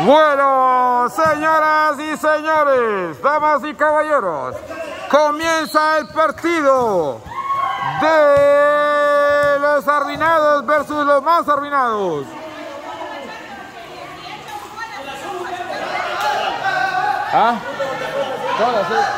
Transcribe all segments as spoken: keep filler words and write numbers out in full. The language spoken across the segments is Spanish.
Bueno, señoras y señores, damas y caballeros, comienza el partido de los arruinados versus los más arruinados. ¿Ah? Todas, ¿eh?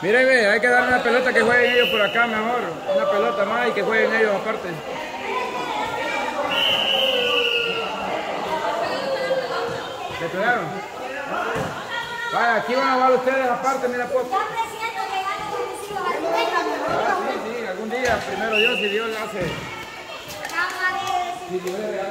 Mírenme, hay que dar una pelota que jueguen ellos por acá, mi amor. Una pelota más y que jueguen ellos aparte. ¿Se pegaron? Vaya, aquí van a jugar ustedes aparte, mira, pues. Ya presiento que ganen mis hijos. Ah, sí, sí, algún día, primero Dios, si Dios le hace. Si Dios le regala.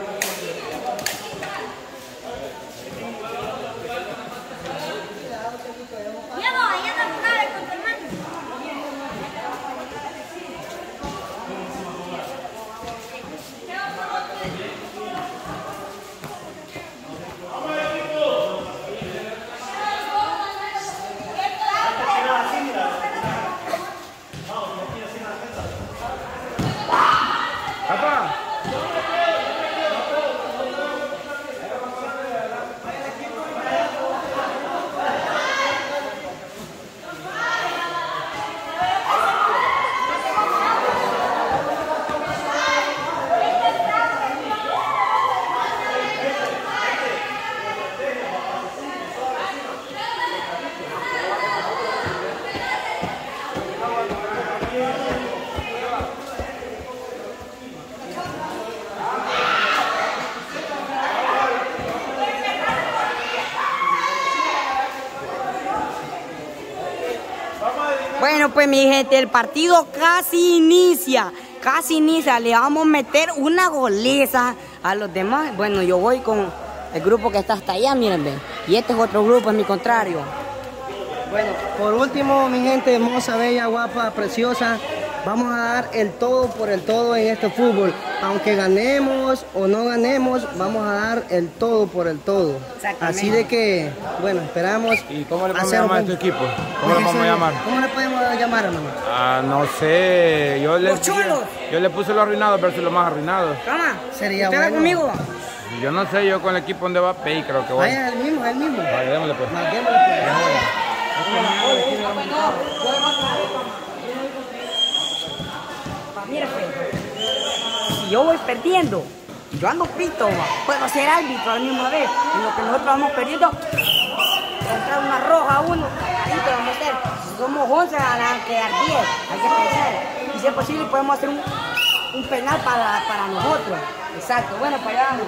Bueno, pues mi gente, el partido casi inicia, casi inicia, le vamos a meter una goliza a los demás. Bueno, yo voy con el grupo que está hasta allá, mírenme, y este es otro grupo, es mi contrario. Bueno, por último, mi gente hermosa, bella, guapa, preciosa, Vamos a dar el todo por el todo en este fútbol. Aunque ganemos o no ganemos, vamos a dar el todo por el todo. Así de que, bueno, esperamos. ¿Y cómo le podemos llamar a tu equipo? ¿Cómo le podemos llamar? ¿Cómo le podemos llamar, hermano? Ah, no sé. Yo le, yo le puse los arruinados versus los más arruinados. ¿Cama? Sería bueno. ¿Usted va conmigo? Yo no sé, yo con el equipo donde va Pey creo que voy. Ahí es el mismo, es el mismo. Vale, démosle pues. Vale, démosle pues. Mira, pues, si yo voy perdiendo, yo ando pito, puedo ser árbitro a la misma vez. En lo que nosotros vamos perdiendo, entrar una roja a uno, ahí te vamos a meter. Si somos once, van a quedar diez, hay que pensar. Y si es posible, podemos hacer un... un penal para, para nosotros. Exacto, bueno, para allá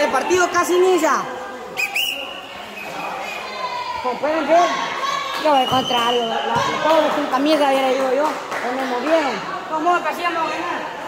el partido casi inicia. Como pueden ver, yo voy contra los pobres sin camisa, bien digo yo, no me movieron. ¿Cómo casi vamos a ganar?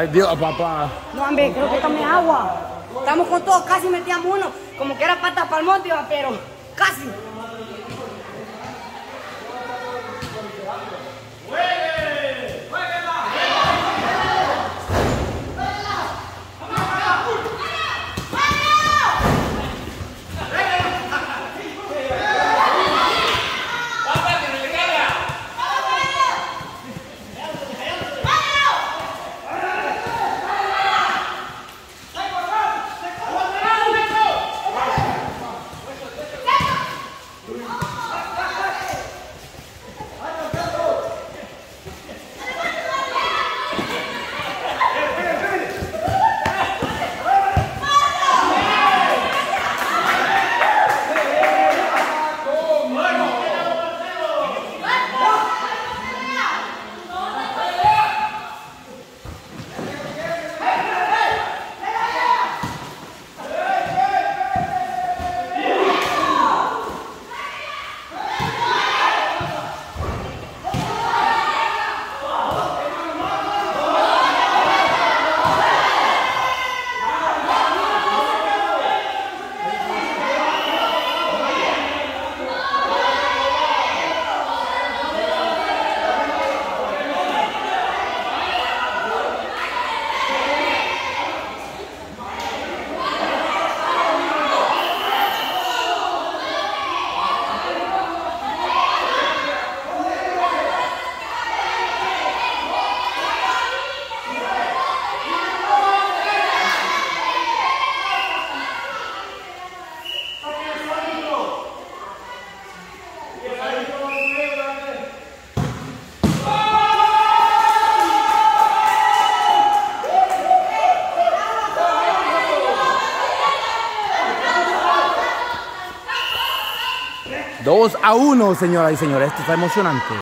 Ay, Dios, papá. No, hombre, creo que estamos en agua. Estamos con todo, casi metíamos uno. Como que era pata para el monte, pero casi. dos a uno, señoras y señores, esto está emocionante.